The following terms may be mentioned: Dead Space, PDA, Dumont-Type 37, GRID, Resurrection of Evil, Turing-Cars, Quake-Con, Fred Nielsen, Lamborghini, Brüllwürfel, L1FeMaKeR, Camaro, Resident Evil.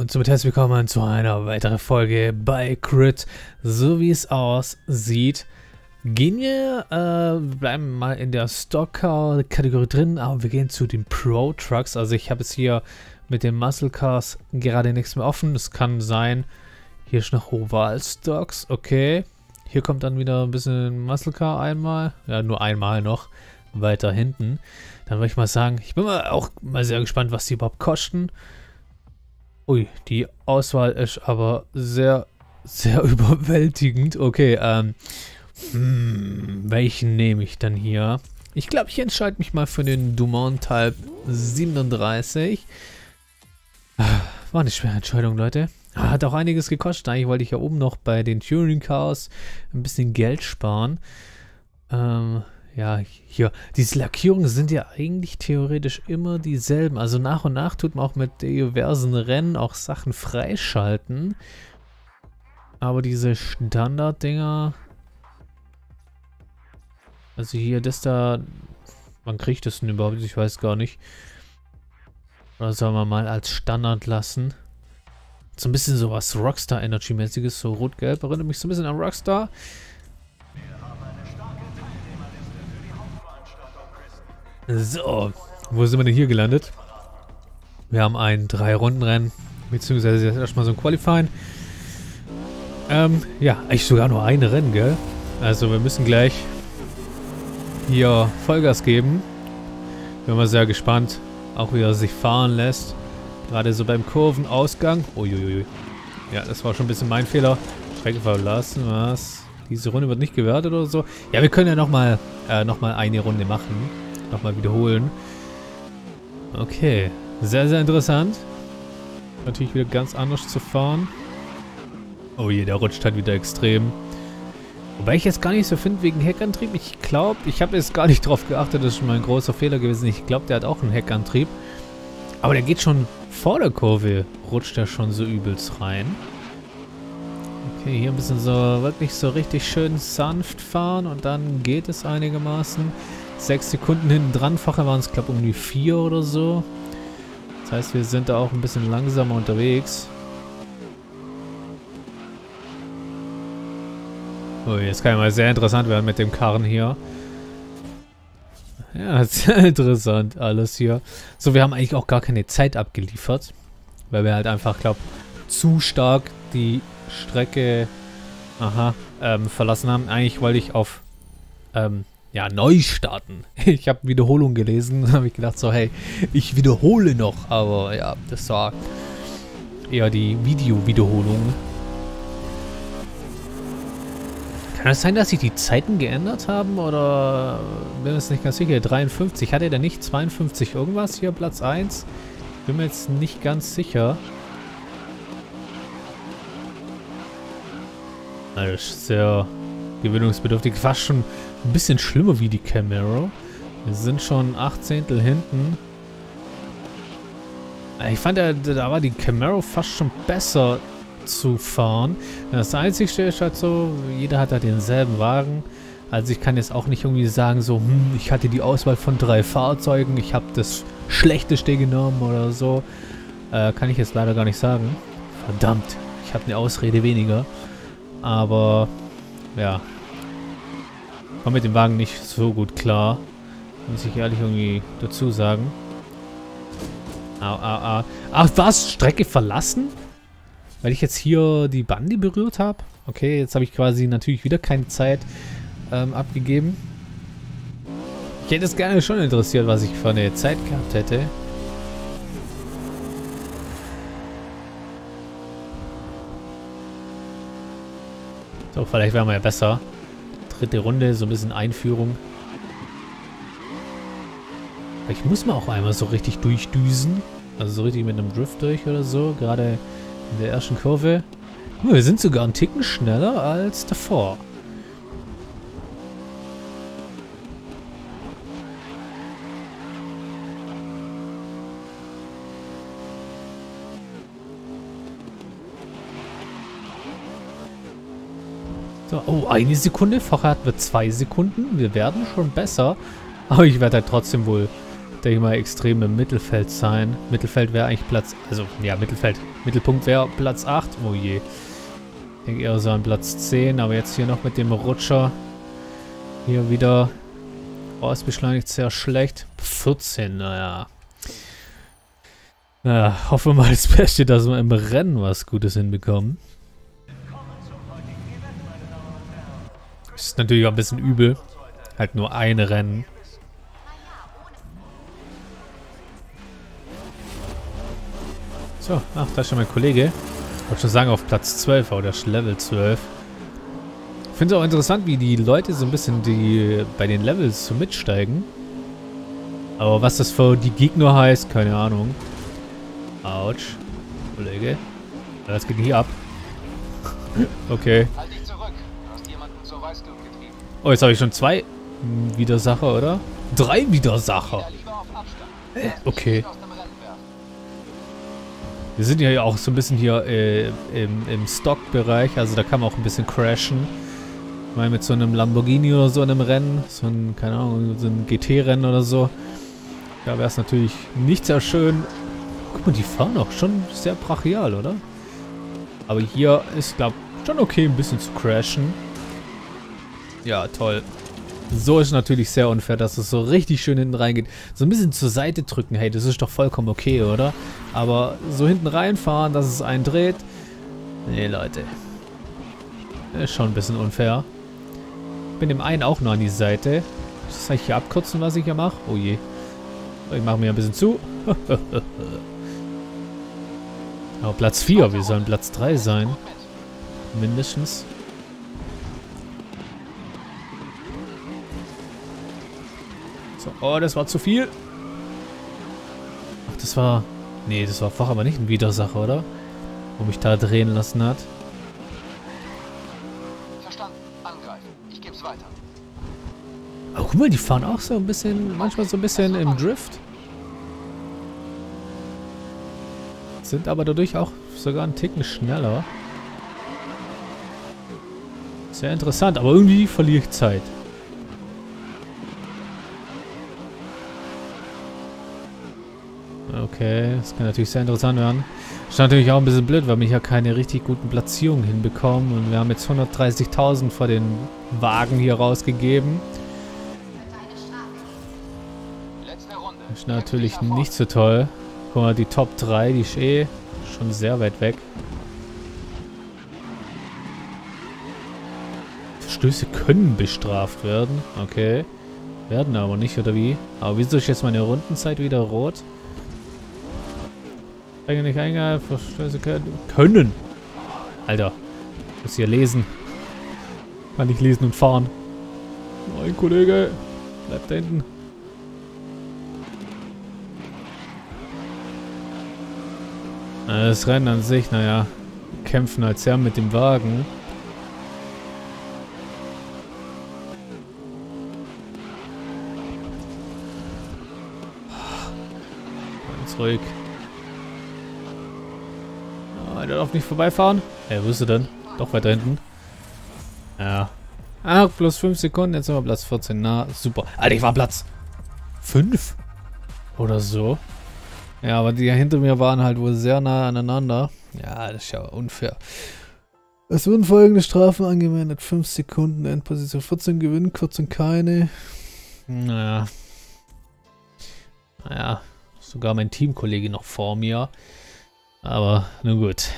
und somit herzlich willkommen zu einer weiteren Folge bei GRID. So wie es aussieht, gehen wir, bleiben mal in der Stock-Car-Kategorie drin, aber wir gehen zu den Pro-Trucks. Also ich habe es hier mit den Muscle-Cars gerade nichts mehr offen. Es kann sein, hier ist noch Oval-Stocks, okay. Hier kommt dann wieder ein bisschen Muscle-Car einmal, ja nur einmal noch weiter hinten. Dann würde ich mal sagen, ich bin mal auch mal sehr gespannt, was die überhaupt kosten. Ui, die Auswahl ist aber sehr, sehr überwältigend. Okay, welchen nehme ich denn hier? Ich glaube, ich entscheide mich mal für den Dumont-Type 37. War eine schwere Entscheidung, Leute. Hat auch einiges gekostet. Eigentlich wollte ich ja oben noch bei den Turing-Cars ein bisschen Geld sparen. Ja, hier, diese Lackierungen sind ja eigentlich theoretisch immer dieselben. Also nach und nach tut man auch mit diversen Rennen auch Sachen freischalten. Aber diese Standard-Dinger... Also hier, das da... Wann kriegt das denn überhaupt? Ich weiß gar nicht. Oder sollen wir mal als Standard lassen? So ein bisschen sowas Rockstar-Energy-mäßiges, so rot-gelb. Erinnert mich so ein bisschen an Rockstar. So, wo sind wir denn hier gelandet? Wir haben ein 3-Runden-Rennen, beziehungsweise jetzt erstmal so ein Qualifying. Ja, eigentlich sogar nur ein Rennen, gell? Also wir müssen gleich hier Vollgas geben. Bin mal sehr gespannt, auch wie er sich fahren lässt. Gerade so beim Kurvenausgang. Uiuiui. Ja, das war schon ein bisschen mein Fehler. Strecke verlassen, was? Diese Runde wird nicht gewertet oder so. Ja, wir können ja noch mal eine Runde machen. Nochmal wiederholen. Okay. Sehr, sehr interessant. Natürlich wieder ganz anders zu fahren. Oh je, der rutscht halt wieder extrem. Wobei ich jetzt gar nicht so finde wegen Heckantrieb. Ich glaube, ich habe jetzt gar nicht drauf geachtet. Das ist schon mal ein großer Fehler gewesen. Ich glaube, der hat auch einen Heckantrieb. Aber der geht schon vor der Kurve. Rutscht der schon so übelst rein. Okay, hier ein bisschen so wirklich so richtig schön sanft fahren. Und dann geht es einigermaßen. 6 Sekunden hinten dran, vorher waren es glaube um die 4 oder so. Das heißt, wir sind da auch ein bisschen langsamer unterwegs. Oh, jetzt kann ja mal sehr interessant werden mit dem Karren hier. Ja, sehr interessant alles hier. So, wir haben eigentlich auch gar keine Zeit abgeliefert, weil wir halt einfach, glaube ich, zu stark die Strecke verlassen haben. Eigentlich wollte ich auf... Ja, neu starten. Ich habe Wiederholung gelesen, da habe ich gedacht so, hey, ich wiederhole noch, aber ja, das war eher die Video-Wiederholung. Kann das sein, dass sich die Zeiten geändert haben oder bin mir jetzt nicht ganz sicher, 53, hatte der nicht 52 irgendwas hier, Platz 1? Bin mir jetzt nicht ganz sicher. Das ist sehr... gewöhnungsbedürftig, fast schon ein bisschen schlimmer wie die Camaro. Wir sind schon 8 Zehntel hinten. Ich fand, da war die Camaro fast schon besser zu fahren. Das Einzige ist halt so, jeder hat halt denselben Wagen. Also ich kann jetzt auch nicht irgendwie sagen so, ich hatte die Auswahl von 3 Fahrzeugen, ich habe das Schlechteste genommen oder so. Kann ich jetzt leider gar nicht sagen. Verdammt, ich habe eine Ausrede weniger. Aber... ja, komme mit dem Wagen nicht so gut klar, muss ich ehrlich irgendwie dazu sagen. Au, au, au. Ach was, Strecke verlassen? Weil ich jetzt hier die Bande berührt habe? Okay, jetzt habe ich quasi natürlich wieder keine Zeit abgegeben. Ich hätte es gerne schon interessiert, was ich für eine Zeit gehabt hätte. So, vielleicht wären wir ja besser. 3. Runde, so ein bisschen Einführung. Vielleicht muss man auch einmal so richtig durchdüsen. Also so richtig mit einem Drift durch oder so. Gerade in der ersten Kurve. Wir sind sogar einen Ticken schneller als davor. So, oh, 1 Sekunde. Vorher hatten wir 2 Sekunden. Wir werden schon besser. Aber ich werde halt trotzdem wohl denke ich mal, extrem im Mittelfeld sein. Mittelfeld wäre eigentlich Platz, also ja, Mittelfeld. Mittelpunkt wäre Platz 8, oh je. Ich denke eher so an Platz 10, aber jetzt hier noch mit dem Rutscher. Hier wieder, oh, es beschleunigt sehr schlecht. 14, naja. Ja, hoffe mal das Beste, dass wir im Rennen was Gutes hinbekommen. Ist natürlich auch ein bisschen übel. Halt nur ein Rennen. So, ach, da ist schon mein Kollege. Ich wollte schon sagen, auf Platz 12, oder Level 12. Ich finde es auch interessant, wie die Leute so ein bisschen bei den Levels so mitsteigen. Aber was das für die Gegner heißt, keine Ahnung. Autsch. Kollege. Was geht denn hier ab? Okay. Halt dich zurück. Du hast jemanden zur Weißglut getrieben. Oh, jetzt habe ich schon 2 Widersacher, oder? 3 Widersacher. Okay. Wir sind ja auch so ein bisschen hier im Stock-Bereich, also da kann man auch ein bisschen crashen. Ich meine, mit so einem Lamborghini oder so in einem Rennen, so ein, keine Ahnung, so ein GT-Rennen oder so, da wäre es natürlich nicht sehr schön. Guck mal, die fahren auch schon sehr brachial, oder? Aber hier ist, glaube ich, schon okay, ein bisschen zu crashen. Ja, toll. So ist natürlich sehr unfair, dass es so richtig schön hinten reingeht. So ein bisschen zur Seite drücken, hey, das ist doch vollkommen okay, oder? Aber so hinten reinfahren, dass es einen dreht. Nee, Leute. Ist schon ein bisschen unfair. Ich bin dem einen auch noch an die Seite. Das kann ich hier abkürzen, was ich hier mache. Oh je. Ich mache mir ein bisschen zu. Aber Platz 4, wir sollen Platz 3 sein. Mindestens. So, oh, das war zu viel. Ach, das war... Nee, das war vorher aber nicht ein Widersacher, oder? Wo mich da drehen lassen hat. Verstanden. Angreifen. Ich geb's weiter. Aber guck mal, die fahren auch so ein bisschen... Manchmal so ein bisschen im Drift. Sind aber dadurch auch sogar einen Ticken schneller. Sehr interessant, aber irgendwie verliere ich Zeit. Okay, das kann natürlich sehr interessant werden. Ist natürlich auch ein bisschen blöd, weil wir hier keine richtig guten Platzierungen hinbekommen. Und wir haben jetzt 130.000 vor den Wagen hier rausgegeben. Ist natürlich nicht so toll. Guck mal, die Top 3, die ist eh schon sehr weit weg. Verstöße können bestraft werden. Okay. Werden aber nicht, oder wie? Aber wieso ist jetzt meine Rundenzeit wieder rot? Nicht eingehalten, Verstöße können. Alter, ich muss hier lesen. Kann nicht lesen und fahren. Mein Kollege, bleibt da hinten. Das Rennen an sich, naja, kämpfen als Herr mit dem Wagen. Ganz ruhig. Der darf nicht vorbeifahren. Hey, wo ist er denn? Doch weiter hinten. Ja. Ach, plus 5 Sekunden. Jetzt sind wir Platz 14. Na, super. Alter, ich war Platz 5. Oder so. Ja, aber die hinter mir waren halt wohl sehr nah aneinander. Ja, das ist ja unfair. Es wurden folgende Strafen angewendet. 5 Sekunden, Endposition 14 gewinnen, Kürzung keine. Naja. Naja. Sogar mein Teamkollege noch vor mir. Aber nun gut.